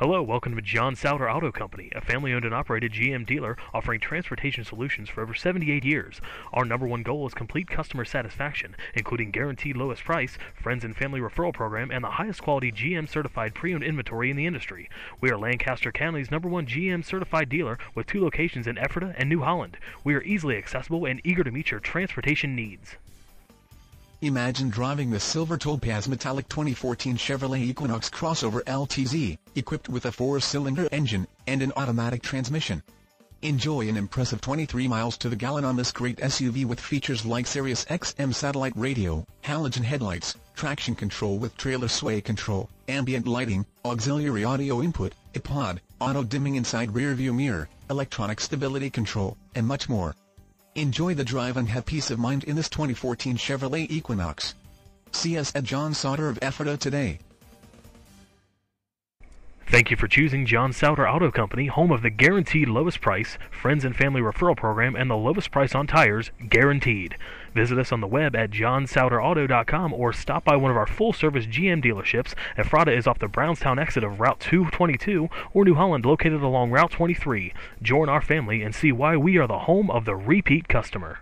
Hello, welcome to John Sauder Auto Company, a family-owned and operated GM dealer offering transportation solutions for over 78 years. Our number one goal is complete customer satisfaction, including guaranteed lowest price, friends and family referral program, and the highest quality GM-certified pre-owned inventory in the industry. We are Lancaster County's number one GM-certified dealer with two locations in Ephrata and New Holland. We are easily accessible and eager to meet your transportation needs. Imagine driving the silver topaz metallic 2014 Chevrolet Equinox crossover LTZ, equipped with a 4-cylinder engine and an automatic transmission. Enjoy an impressive 23 miles to the gallon on this great SUV with features like Sirius XM satellite radio, halogen headlights, traction control with trailer sway control, ambient lighting, auxiliary audio input, iPod, auto-dimming inside rearview mirror, electronic stability control, and much more. Enjoy the drive and have peace of mind in this 2014 Chevrolet Equinox. See us at John Sauder of Ephrata today. Thank you for choosing John Sauder Auto Company, home of the guaranteed lowest price, friends and family referral program, and the lowest price on tires, guaranteed. Visit us on the web at johnsauderauto.com or stop by one of our full-service GM dealerships. Ephrata is off the Brownstown exit of Route 222 or New Holland located along Route 23. Join our family and see why we are the home of the repeat customer.